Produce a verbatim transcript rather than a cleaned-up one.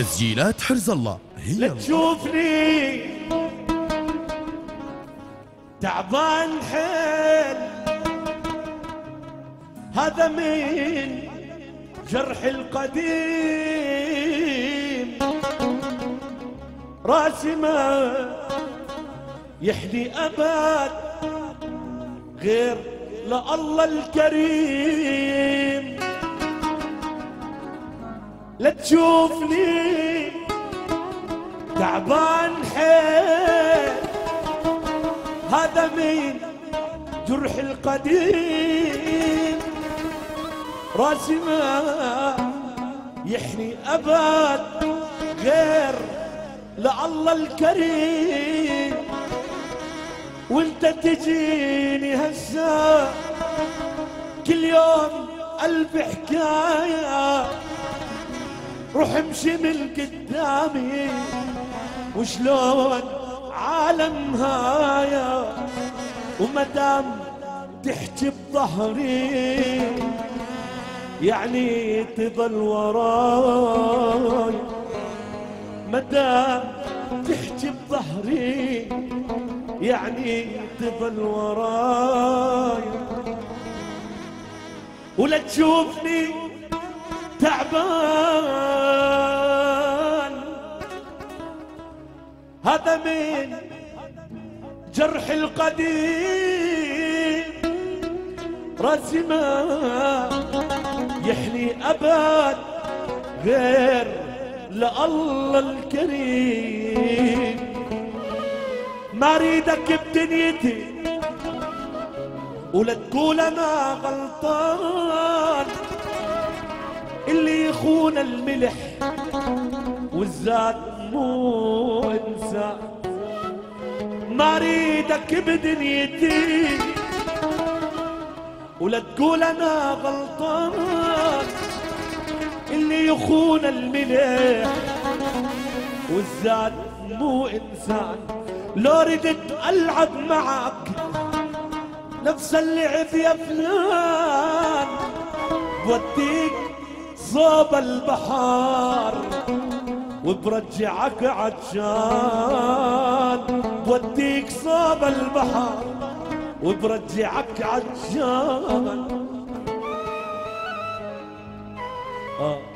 تسجيلات حرز الله. هي لا تشوفني تعبان حيل، هذا من جرح القديم، راسي ما يحني أبد غير لله الكريم. لا تشوفني تعبان حيل، هذا من جرح القديم، راسي ما يحني أبد غير لله الكريم. وانت تجيني هسا كل يوم قلبي حكاية، روح امشي من قدامي وشلون عالم هايا، ومدام تحكي بظهري يعني تضل وراي، مدام تحكي بظهري يعني تضل وراي. ولا تشوفني تعبان، هذا من جرح القديم، راسي ما يحني أبد غير لله الكريم. ما اريدك بدنيتي ولا تقول انا غلطان، اللي يخون الملح والزاد مو انسان. ما اريدك بدنيتي ولا تقول انا غلطان، اللي يخون الملح والزاد مو انسان. لو ردت ألعب معك نفس اللعب يا فلان، بوديك صوب البحار وبرجعك عطشان، بوديك صوب البحار وبرجعك عطشان. آه.